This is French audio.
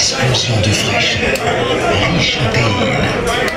Explosion de fraîcheur, riche en pays.